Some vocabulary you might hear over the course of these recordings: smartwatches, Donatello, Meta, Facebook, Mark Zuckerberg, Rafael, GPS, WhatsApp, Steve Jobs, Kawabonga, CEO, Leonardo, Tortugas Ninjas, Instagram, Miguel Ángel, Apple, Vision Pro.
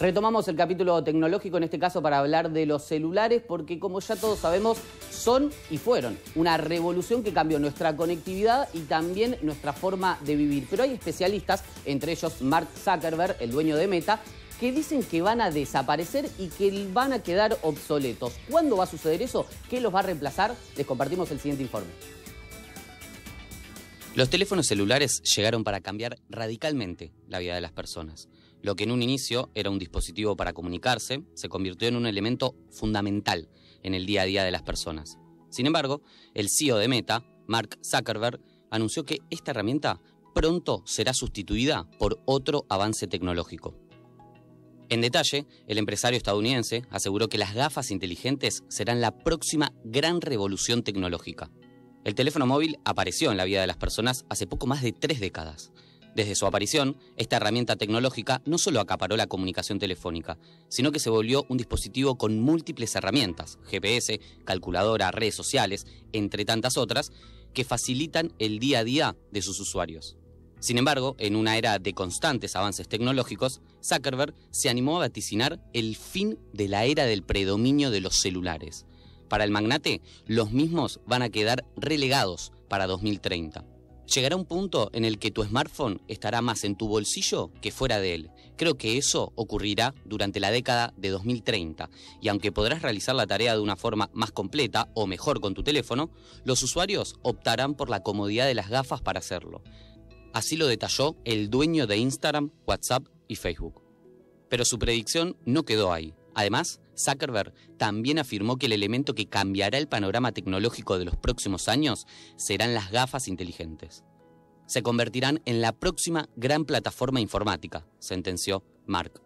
Retomamos el capítulo tecnológico, en este caso para hablar de los celulares, porque como ya todos sabemos, son y fueron una revolución que cambió nuestra conectividad y también nuestra forma de vivir. Pero hay especialistas, entre ellos Mark Zuckerberg, el dueño de Meta, que dicen que van a desaparecer y que van a quedar obsoletos. ¿Cuándo va a suceder eso? ¿Qué los va a reemplazar? Les compartimos el siguiente informe. Los teléfonos celulares llegaron para cambiar radicalmente la vida de las personas. Lo que en un inicio era un dispositivo para comunicarse, se convirtió en un elemento fundamental en el día a día de las personas. Sin embargo, el CEO de Meta, Mark Zuckerberg, anunció que esta herramienta pronto será sustituida por otro avance tecnológico. En detalle, el empresario estadounidense aseguró que las gafas inteligentes serán la próxima gran revolución tecnológica. El teléfono móvil apareció en la vida de las personas hace poco más de 3 décadas. Desde su aparición, esta herramienta tecnológica no solo acaparó la comunicación telefónica, sino que se volvió un dispositivo con múltiples herramientas, GPS, calculadora, redes sociales, entre tantas otras, que facilitan el día a día de sus usuarios. Sin embargo, en una era de constantes avances tecnológicos, Zuckerberg se animó a vaticinar el fin de la era del predominio de los celulares. Para el magnate, los mismos van a quedar relegados para 2030. Llegará un punto en el que tu smartphone estará más en tu bolsillo que fuera de él. Creo que eso ocurrirá durante la década de 2030, y aunque podrás realizar la tarea de una forma más completa o mejor con tu teléfono, los usuarios optarán por la comodidad de las gafas para hacerlo. Así lo detalló el dueño de Instagram, WhatsApp y Facebook. Pero su predicción no quedó ahí. Además, Zuckerberg también afirmó que el elemento que cambiará el panorama tecnológico de los próximos años serán las gafas inteligentes. Se convertirán en la próxima gran plataforma informática, sentenció Mark.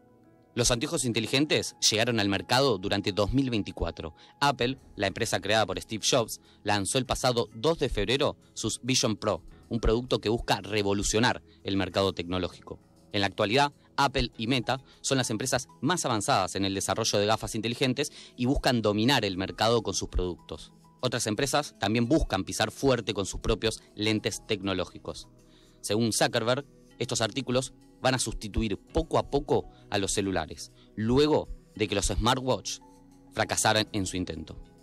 Los anteojos inteligentes llegaron al mercado durante 2024. Apple, la empresa creada por Steve Jobs, lanzó el pasado 2 de febrero sus Vision Pro, un producto que busca revolucionar el mercado tecnológico. En la actualidad, Apple y Meta son las empresas más avanzadas en el desarrollo de gafas inteligentes y buscan dominar el mercado con sus productos. Otras empresas también buscan pisar fuerte con sus propios lentes tecnológicos. Según Zuckerberg, estos artículos van a sustituir poco a poco a los celulares, luego de que los smartwatches fracasaran en su intento.